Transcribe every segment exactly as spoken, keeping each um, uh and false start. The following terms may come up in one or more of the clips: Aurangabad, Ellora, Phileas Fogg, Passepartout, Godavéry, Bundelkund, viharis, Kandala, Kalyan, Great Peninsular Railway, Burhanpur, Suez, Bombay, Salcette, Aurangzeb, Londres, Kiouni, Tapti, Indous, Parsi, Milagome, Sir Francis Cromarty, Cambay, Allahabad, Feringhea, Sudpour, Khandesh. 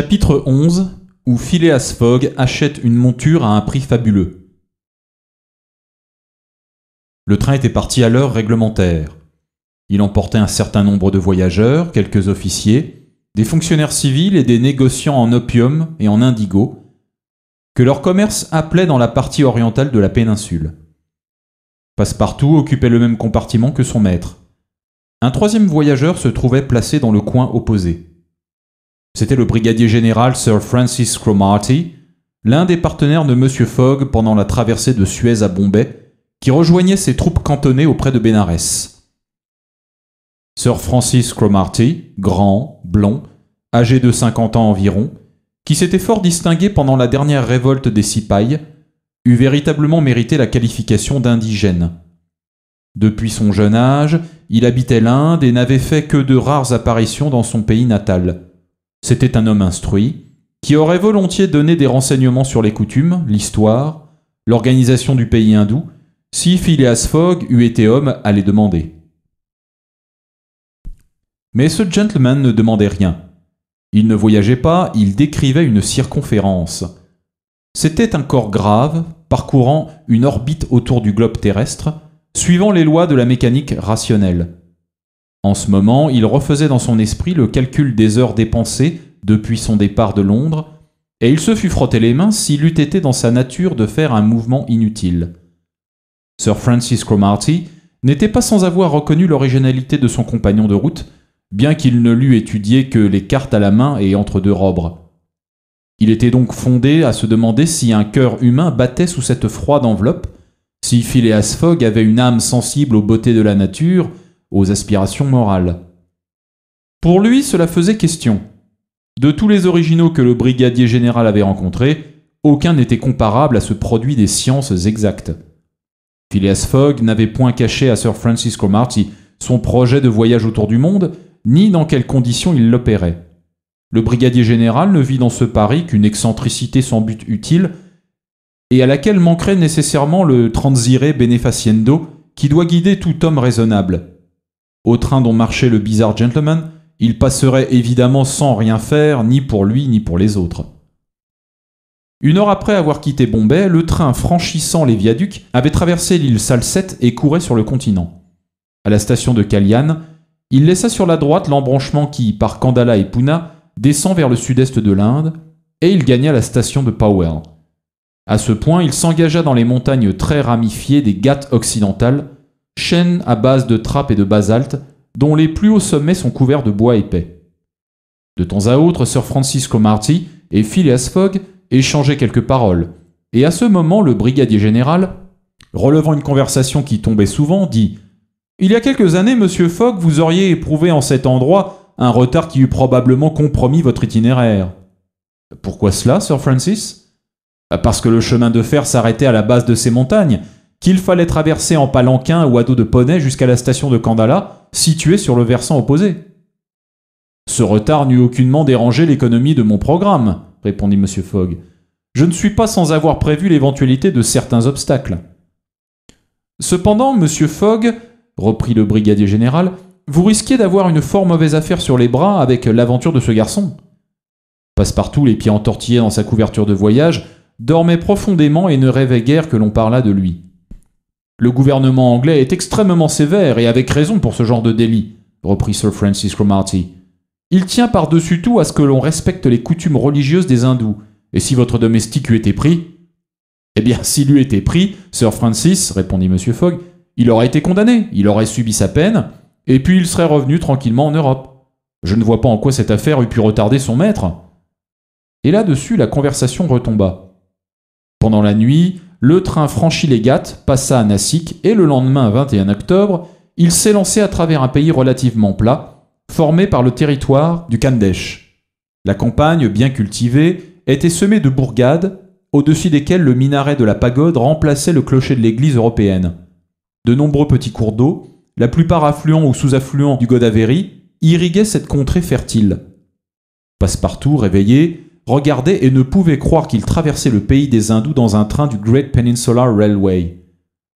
Chapitre onze, où Phileas Fogg achète une monture à un prix fabuleux. Le train était parti à l'heure réglementaire. Il emportait un certain nombre de voyageurs, quelques officiers, des fonctionnaires civils et des négociants en opium et en indigo, que leur commerce appelait dans la partie orientale de la péninsule. Passepartout occupait le même compartiment que son maître. Un troisième voyageur se trouvait placé dans le coin opposé. C'était le brigadier général Sir Francis Cromarty, l'un des partenaires de Monsieur Fogg pendant la traversée de Suez à Bombay, qui rejoignait ses troupes cantonnées auprès de Bénarès. Sir Francis Cromarty, grand, blond, âgé de cinquante ans environ, qui s'était fort distingué pendant la dernière révolte des Cipayes, eût véritablement mérité la qualification d'indigène. Depuis son jeune âge, il habitait l'Inde et n'avait fait que de rares apparitions dans son pays natal. C'était un homme instruit, qui aurait volontiers donné des renseignements sur les coutumes, l'histoire, l'organisation du pays hindou, si Phileas Fogg eût été homme à les demander. Mais ce gentleman ne demandait rien. Il ne voyageait pas, il décrivait une circonférence. C'était un corps grave, parcourant une orbite autour du globe terrestre, suivant les lois de la mécanique rationnelle. En ce moment, il refaisait dans son esprit le calcul des heures dépensées depuis son départ de Londres, et il se fût frotté les mains s'il eût été dans sa nature de faire un mouvement inutile. Sir Francis Cromarty n'était pas sans avoir reconnu l'originalité de son compagnon de route, bien qu'il ne l'eût étudié que les cartes à la main et entre deux robes. Il était donc fondé à se demander si un cœur humain battait sous cette froide enveloppe, si Phileas Fogg avait une âme sensible aux beautés de la nature, aux aspirations morales. Pour lui, cela faisait question. De tous les originaux que le brigadier général avait rencontrés, aucun n'était comparable à ce produit des sciences exactes. Phileas Fogg n'avait point caché à Sir Francis Cromarty son projet de voyage autour du monde, ni dans quelles conditions il l'opérait. Le brigadier général ne vit dans ce pari qu'une excentricité sans but utile et à laquelle manquerait nécessairement le transire benefaciendo qui doit guider tout homme raisonnable. Au train dont marchait le bizarre gentleman, il passerait évidemment sans rien faire, ni pour lui ni pour les autres. Une heure après avoir quitté Bombay, le train franchissant les viaducs avait traversé l'île Salcette et courait sur le continent. À la station de Kalyan, il laissa sur la droite l'embranchement qui, par Kandala et Poona, descend vers le sud-est de l'Inde, et il gagna la station de Powell. À ce point, il s'engagea dans les montagnes très ramifiées des Ghats occidentales, chaînes à base de trappes et de basalte, dont les plus hauts sommets sont couverts de bois épais. De temps à autre, Sir Francis Cromarty et Phileas Fogg échangeaient quelques paroles, et à ce moment, le brigadier général, relevant une conversation qui tombait souvent, dit: « Il y a quelques années, Monsieur Fogg, vous auriez éprouvé en cet endroit un retard qui eût probablement compromis votre itinéraire. »« Pourquoi cela, Sir Francis ? » ?»« Parce que le chemin de fer s'arrêtait à la base de ces montagnes, qu'il fallait traverser en palanquin ou à dos de poney jusqu'à la station de Kandala, située sur le versant opposé. »« Ce retard n'eût aucunement dérangé l'économie de mon programme, » répondit Monsieur Fogg. « Je ne suis pas sans avoir prévu l'éventualité de certains obstacles. » Cependant, Monsieur Fogg, reprit le brigadier général, vous risquiez d'avoir une fort mauvaise affaire sur les bras avec l'aventure de ce garçon. Passepartout, les pieds entortillés dans sa couverture de voyage, dormait profondément et ne rêvait guère que l'on parlât de lui. Le gouvernement anglais est extrêmement sévère et avec raison pour ce genre de délit, reprit Sir Francis Cromarty. Il tient par-dessus tout à ce que l'on respecte les coutumes religieuses des hindous, et si votre domestique eût été pris... Eh bien, s'il eût été pris, Sir Francis, répondit M. Fogg, il aurait été condamné, il aurait subi sa peine, et puis il serait revenu tranquillement en Europe. Je ne vois pas en quoi cette affaire eût pu retarder son maître. Et là-dessus, la conversation retomba. Pendant la nuit, le train franchit les Ghats, passa à Nassik, et le lendemain, vingt et un octobre, il s'élançait à travers un pays relativement plat, formé par le territoire du Khandesh. La campagne, bien cultivée, était semée de bourgades, au-dessus desquelles le minaret de la pagode remplaçait le clocher de l'église européenne. De nombreux petits cours d'eau, la plupart affluents ou sous-affluents du Godavéry, irriguaient cette contrée fertile. Passepartout, réveillé, regardait et ne pouvait croire qu'il traversait le pays des hindous dans un train du Great Peninsular Railway.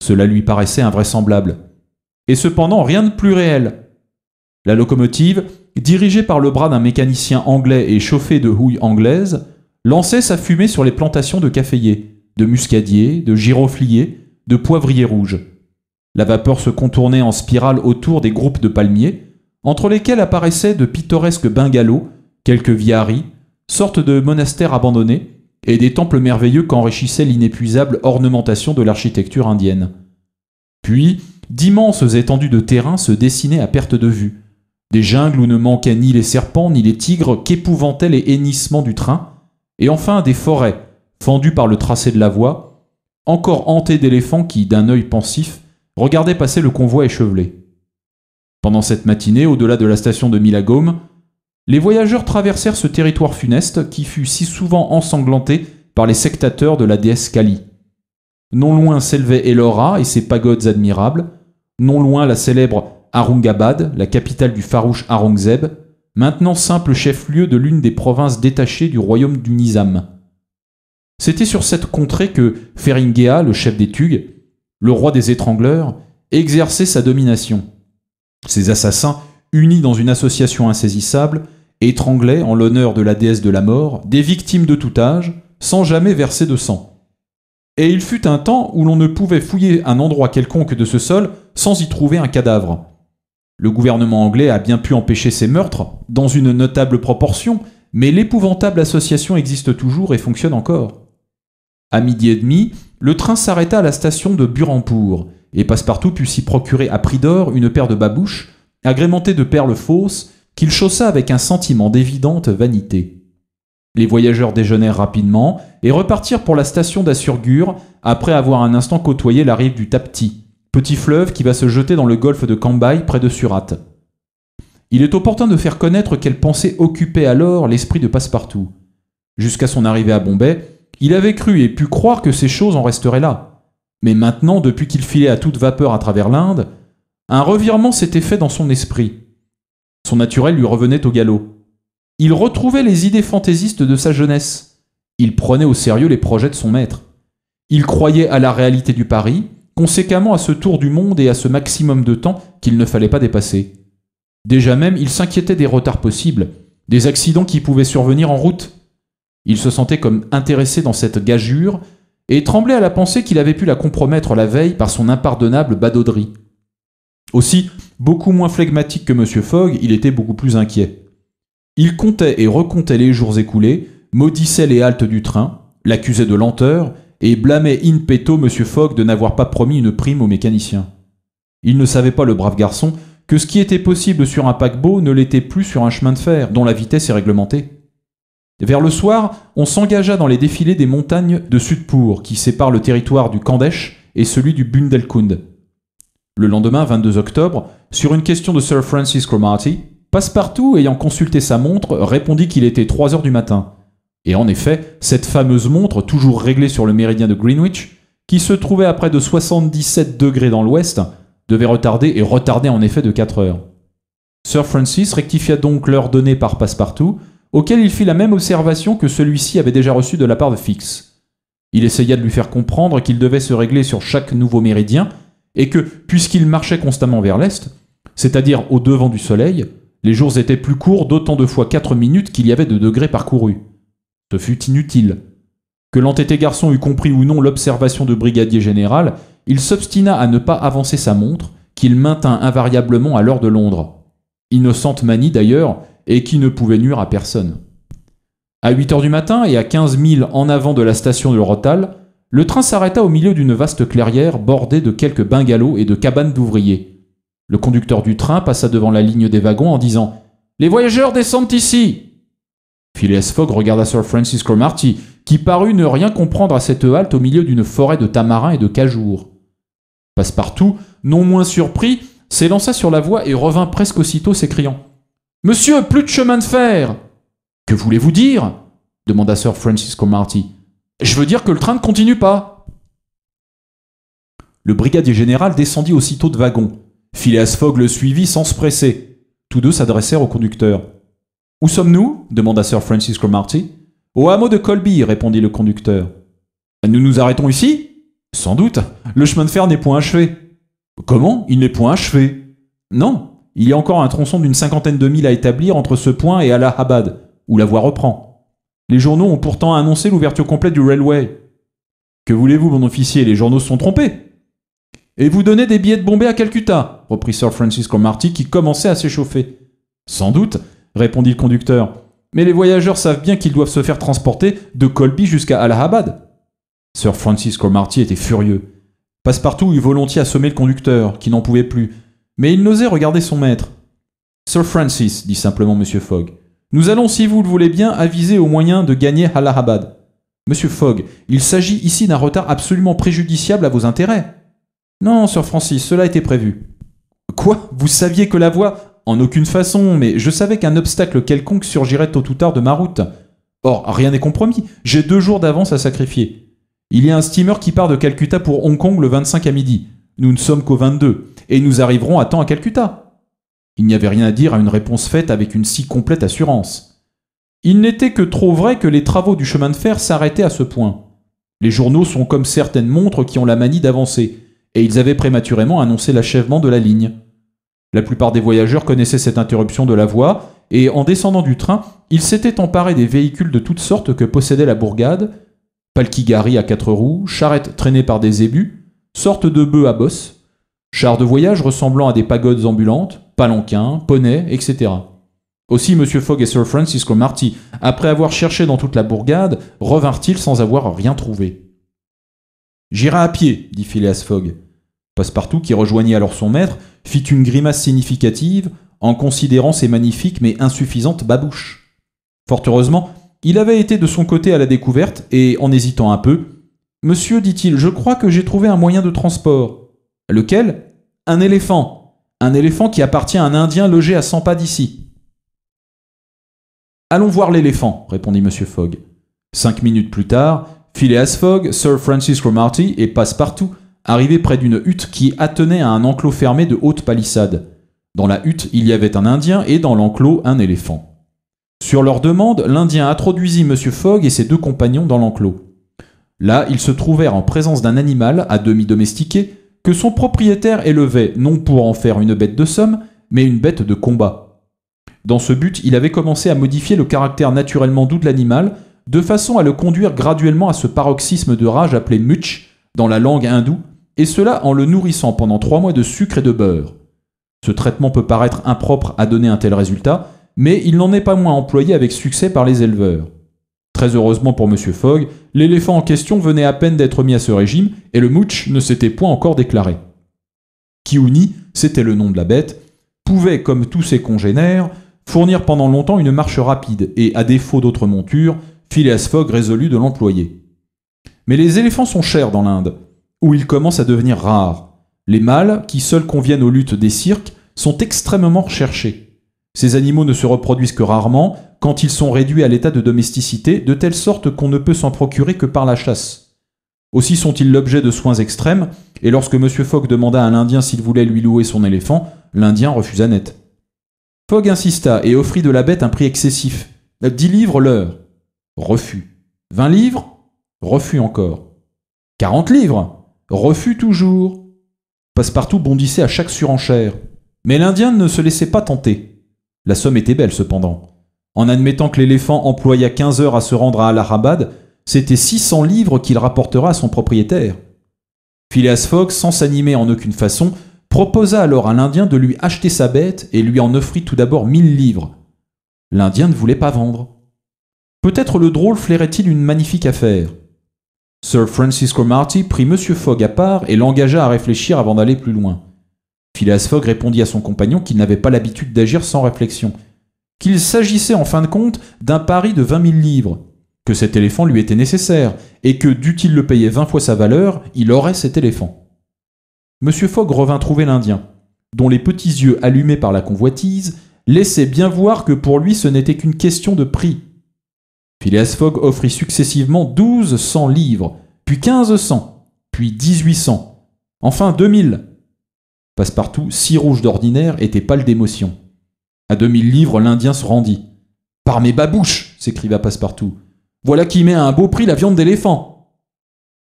Cela lui paraissait invraisemblable. Et cependant, rien de plus réel. La locomotive, dirigée par le bras d'un mécanicien anglais et chauffée de houille anglaise, lançait sa fumée sur les plantations de caféiers, de muscadiers, de girofliers, de poivriers rouges. La vapeur se contournait en spirale autour des groupes de palmiers, entre lesquels apparaissaient de pittoresques bungalows, quelques viharis, sortes de monastères abandonnés, et des temples merveilleux qu'enrichissait l'inépuisable ornementation de l'architecture indienne. Puis, d'immenses étendues de terrain se dessinaient à perte de vue, des jungles où ne manquaient ni les serpents ni les tigres qu'épouvantaient les hennissements du train, et enfin des forêts, fendues par le tracé de la voie, encore hantées d'éléphants qui, d'un œil pensif, regardaient passer le convoi échevelé. Pendant cette matinée, au-delà de la station de Milagome, les voyageurs traversèrent ce territoire funeste qui fut si souvent ensanglanté par les sectateurs de la déesse Kali. Non loin s'élevait Ellora et ses pagodes admirables, non loin la célèbre Aurangabad, la capitale du farouche Aurangzeb, maintenant simple chef-lieu de l'une des provinces détachées du royaume du Nizam. C'était sur cette contrée que Feringhea, le chef des Tugs, le roi des étrangleurs, exerçait sa domination. Ses assassins, unis dans une association insaisissable, étranglaient, en l'honneur de la déesse de la mort, des victimes de tout âge, sans jamais verser de sang. Et il fut un temps où l'on ne pouvait fouiller un endroit quelconque de ce sol sans y trouver un cadavre. Le gouvernement anglais a bien pu empêcher ces meurtres, dans une notable proportion, mais l'épouvantable association existe toujours et fonctionne encore. À midi et demi, le train s'arrêta à la station de Burhanpur, et Passepartout put s'y procurer à prix d'or une paire de babouches, agrémentées de perles fausses, qu'il chaussa avec un sentiment d'évidente vanité. Les voyageurs déjeunèrent rapidement et repartirent pour la station d'Assurgur après avoir un instant côtoyé la rive du Tapti, petit fleuve qui va se jeter dans le golfe de Cambay près de Surat. Il est opportun de faire connaître quelle pensée occupait alors l'esprit de Passepartout. Jusqu'à son arrivée à Bombay, il avait cru et pu croire que ces choses en resteraient là. Mais maintenant, depuis qu'il filait à toute vapeur à travers l'Inde, un revirement s'était fait dans son esprit. Son naturel lui revenait au galop. Il retrouvait les idées fantaisistes de sa jeunesse. Il prenait au sérieux les projets de son maître. Il croyait à la réalité du pari, conséquemment à ce tour du monde et à ce maximum de temps qu'il ne fallait pas dépasser. Déjà même, il s'inquiétait des retards possibles, des accidents qui pouvaient survenir en route. Il se sentait comme intéressé dans cette gageure et tremblait à la pensée qu'il avait pu la compromettre la veille par son impardonnable badauderie. Aussi, beaucoup moins flegmatique que M. Fogg, il était beaucoup plus inquiet. Il comptait et recomptait les jours écoulés, maudissait les haltes du train, l'accusait de lenteur et blâmait in petto M. Fogg de n'avoir pas promis une prime au mécanicien. Il ne savait pas, le brave garçon, que ce qui était possible sur un paquebot ne l'était plus sur un chemin de fer, dont la vitesse est réglementée. Vers le soir, on s'engagea dans les défilés des montagnes de Sudpour, qui séparent le territoire du Khandesh et celui du Bundelkund. Le lendemain, vingt-deux octobre, sur une question de Sir Francis Cromarty, Passepartout, ayant consulté sa montre, répondit qu'il était trois heures du matin. Et en effet, cette fameuse montre, toujours réglée sur le méridien de Greenwich, qui se trouvait à près de soixante-dix-sept degrés dans l'ouest, devait retarder et retarder en effet de quatre heures. Sir Francis rectifia donc l'heure donnée par Passepartout, auquel il fit la même observation que celui-ci avait déjà reçue de la part de Fix. Il essaya de lui faire comprendre qu'il devait se régler sur chaque nouveau méridien, et que, puisqu'il marchait constamment vers l'est, c'est-à-dire au devant du soleil, les jours étaient plus courts d'autant de fois quatre minutes qu'il y avait de degrés parcourus. Ce fut inutile. Que l'entêté garçon eût compris ou non l'observation de brigadier général, il s'obstina à ne pas avancer sa montre, qu'il maintint invariablement à l'heure de Londres. Innocente manie d'ailleurs, et qui ne pouvait nuire à personne. À huit heures du matin et à quinze milles en avant de la station de Rothal, le train s'arrêta au milieu d'une vaste clairière bordée de quelques bungalows et de cabanes d'ouvriers. Le conducteur du train passa devant la ligne des wagons en disant « Les voyageurs descendent ici !» Phileas Fogg regarda Sir Francis Cromarty, qui parut ne rien comprendre à cette halte au milieu d'une forêt de tamarins et de cajours. Passepartout, non moins surpris, s'élança sur la voie et revint presque aussitôt s'écriant « Monsieur, plus de chemin de fer !»« Que voulez-vous dire ?» demanda Sir Francis Cromarty. « Je veux dire que le train ne continue pas !» Le brigadier général descendit aussitôt de wagon. Phileas Fogg le suivit sans se presser. Tous deux s'adressèrent au conducteur. « Où sommes-nous » demanda Sir Francis Cromarty. « Au hameau de Colby » répondit le conducteur. « Nous nous arrêtons ici ?»« Sans doute. Le chemin de fer n'est point achevé. »« Comment? Il n'est point achevé. »« Non, Il y a encore un tronçon d'une cinquantaine de milles à établir entre ce point et Allahabad, où la voie reprend. Les journaux ont pourtant annoncé l'ouverture complète du railway. Que voulez-vous, mon officier, les journaux se sont trompés. Et vous donnez des billets de Bombay à Calcutta, reprit Sir Francis Cromarty, qui commençait à s'échauffer. Sans doute, répondit le conducteur, mais les voyageurs savent bien qu'ils doivent se faire transporter de Colby jusqu'à Allahabad. Sir Francis Cromarty était furieux. Passepartout eut volontiers assommé le conducteur, qui n'en pouvait plus, mais il n'osait regarder son maître. « Sir Francis, » dit simplement Monsieur Fogg, « nous allons, si vous le voulez bien, aviser aux moyens de gagner Allahabad. Monsieur Fogg, il s'agit ici d'un retard absolument préjudiciable à vos intérêts. »« Non, Sir Francis, cela était prévu. »« Quoi? Vous saviez que la voie ? » ?»« En aucune façon, mais je savais qu'un obstacle quelconque surgirait tôt ou tard de ma route. Or, rien n'est compromis, j'ai deux jours d'avance à sacrifier. Il y a un steamer qui part de Calcutta pour Hong Kong le vingt-cinq à midi. Nous ne sommes qu'au vingt-deux. » Et nous arriverons à temps à Calcutta. Il n'y avait rien à dire à une réponse faite avec une si complète assurance. Il n'était que trop vrai que les travaux du chemin de fer s'arrêtaient à ce point. Les journaux sont comme certaines montres qui ont la manie d'avancer, et ils avaient prématurément annoncé l'achèvement de la ligne. La plupart des voyageurs connaissaient cette interruption de la voie, et en descendant du train, ils s'étaient emparés des véhicules de toutes sortes que possédait la bourgade, palkigari à quatre roues, charrettes traînées par des zébus, sortes de bœufs à bosse, chars de voyage ressemblant à des pagodes ambulantes, palanquins, poneys, et cetera. Aussi M. Fogg et Sir Francis Cromarty, après avoir cherché dans toute la bourgade, revinrent-ils sans avoir rien trouvé. « J'irai à pied, » dit Phileas Fogg. Passepartout, qui rejoignit alors son maître, fit une grimace significative en considérant ses magnifiques mais insuffisantes babouches. Fort heureusement, il avait été de son côté à la découverte et, en hésitant un peu, « Monsieur, dit-il, je crois que j'ai trouvé un moyen de transport. » « Lequel ? Un éléphant. Un éléphant qui appartient à un Indien logé à cent pas d'ici. »« Allons voir l'éléphant, » répondit M. Fogg. Cinq minutes plus tard, Phileas Fogg, Sir Francis Cromarty et Passepartout arrivaient près d'une hutte qui attenait à un enclos fermé de hautes palissades. Dans la hutte, il y avait un Indien et dans l'enclos, un éléphant. Sur leur demande, l'Indien introduisit M. Fogg et ses deux compagnons dans l'enclos. Là, ils se trouvèrent en présence d'un animal à demi domestiqué, que son propriétaire élevait, non pour en faire une bête de somme, mais une bête de combat. Dans ce but, il avait commencé à modifier le caractère naturellement doux de l'animal, de façon à le conduire graduellement à ce paroxysme de rage appelé mutch, dans la langue hindoue, et cela en le nourrissant pendant trois mois de sucre et de beurre. Ce traitement peut paraître impropre à donner un tel résultat, mais il n'en est pas moins employé avec succès par les éleveurs. Très heureusement pour M. Fogg, l'éléphant en question venait à peine d'être mis à ce régime et le mutch ne s'était point encore déclaré. Kiouni, c'était le nom de la bête, pouvait, comme tous ses congénères, fournir pendant longtemps une marche rapide et, à défaut d'autres montures, Phileas Fogg résolut de l'employer. Mais les éléphants sont chers dans l'Inde, où ils commencent à devenir rares. Les mâles, qui seuls conviennent aux luttes des cirques, sont extrêmement recherchés. Ces animaux ne se reproduisent que rarement, quand ils sont réduits à l'état de domesticité, de telle sorte qu'on ne peut s'en procurer que par la chasse. Aussi sont-ils l'objet de soins extrêmes, et lorsque M. Fogg demanda à l'Indien s'il voulait lui louer son éléphant, l'Indien refusa net. Fogg insista et offrit de la bête un prix excessif. dix livres l'heure. Refus. vingt livres. Refus encore. quarante livres. Refus toujours. Passepartout bondissait à chaque surenchère. Mais l'Indien ne se laissait pas tenter. La somme était belle cependant. En admettant que l'éléphant employa quinze heures à se rendre à Allahabad, c'était six cents livres qu'il rapportera à son propriétaire. Phileas Fogg, sans s'animer en aucune façon, proposa alors à l'Indien de lui acheter sa bête et lui en offrit tout d'abord mille livres. L'Indien ne voulait pas vendre. Peut-être le drôle flairait-il une magnifique affaire. Sir Francis Cromarty prit M. Fogg à part et l'engagea à réfléchir avant d'aller plus loin. Phileas Fogg répondit à son compagnon qu'il n'avait pas l'habitude d'agir sans réflexion, qu'il s'agissait en fin de compte d'un pari de vingt mille livres, que cet éléphant lui était nécessaire, et que, dût-il le payer vingt fois sa valeur, il aurait cet éléphant. M. Fogg revint trouver l'Indien, dont les petits yeux allumés par la convoitise laissaient bien voir que pour lui ce n'était qu'une question de prix. Phileas Fogg offrit successivement mille deux cents livres, puis mille cinq cents, puis mille huit cents, enfin deux mille. Passepartout, si rouge d'ordinaire, était pâle d'émotion. À deux mille livres, l'Indien se rendit. « Par mes babouches !» s'écria Passepartout. « Voilà qui met à un beau prix la viande d'éléphant !»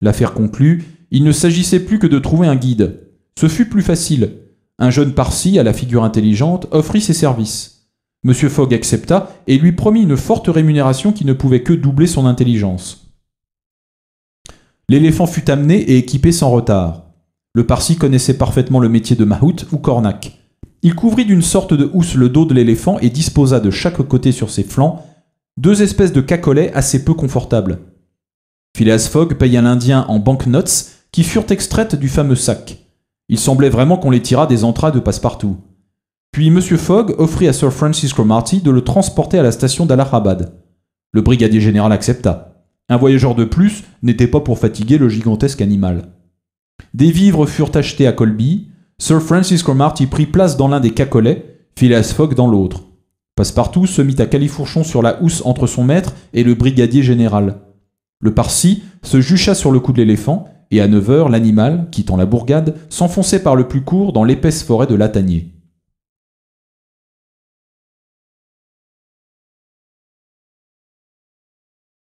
L'affaire conclue, il ne s'agissait plus que de trouver un guide. Ce fut plus facile. Un jeune Parsi à la figure intelligente offrit ses services. M. Fogg accepta et lui promit une forte rémunération qui ne pouvait que doubler son intelligence. L'éléphant fut amené et équipé sans retard. Le Parsi connaissait parfaitement le métier de mahout ou cornac. Il couvrit d'une sorte de housse le dos de l'éléphant et disposa de chaque côté sur ses flancs deux espèces de cacolets assez peu confortables. Phileas Fogg paya l'Indien en banknotes qui furent extraites du fameux sac. Il semblait vraiment qu'on les tirât des entrailles de Passepartout. Puis M. Fogg offrit à Sir Francis Cromarty de le transporter à la station d'Allahabad. Le brigadier général accepta. Un voyageur de plus n'était pas pour fatiguer le gigantesque animal. Des vivres furent achetés à Colby. Sir Francis Cromarty prit place dans l'un des cacolets, Phileas Fogg dans l'autre. Passepartout se mit à califourchon sur la housse entre son maître et le brigadier général. Le Parsi se jucha sur le cou de l'éléphant, et à neuf heures, l'animal, quittant la bourgade, s'enfonçait par le plus court dans l'épaisse forêt de Latanier.